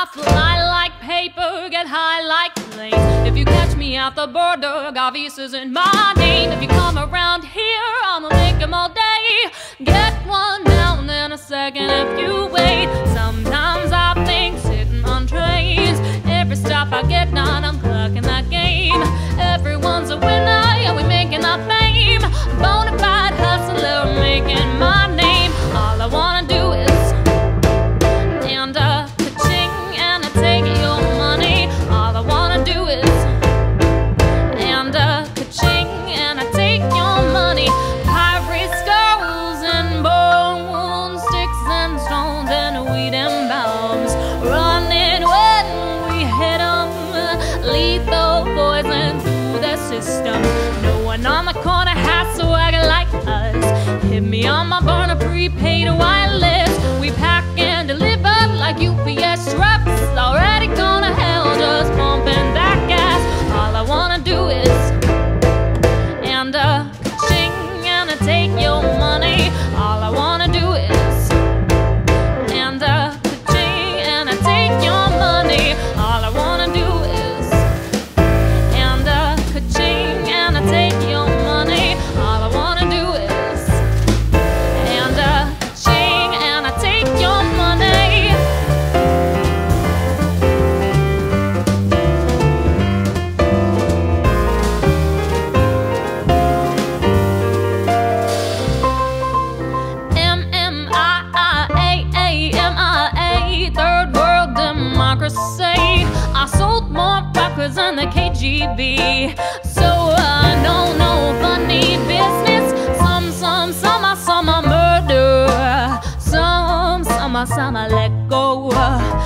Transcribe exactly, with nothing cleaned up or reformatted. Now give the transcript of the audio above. I fly like paper, get high like planes. If you catch me at the border, got visas in my name. If you come around here, I'ma make them all day. Get one now and then a second if you wait. Sometimes I think sitting on trains. Every stop I get none, I'm clocking that game. Everyone's a winner, yeah, we making our fame. Bonafide hustler, making my name. All I wanna do is hit me on my burner, prepaid wireless. We pack and deliver like U P S trucks. Already gone to hell, just pumping that gas. All I wanna do is and a ka-ching and a take your money. All I wanna do is and a ka-ching and a take your money. All I wanna do is and a ka-ching and a take your money. All I wanna do is on the K G B, so I uh, know no funny business. Some, some, some, I, some I murder. Some, some, I, some I let go.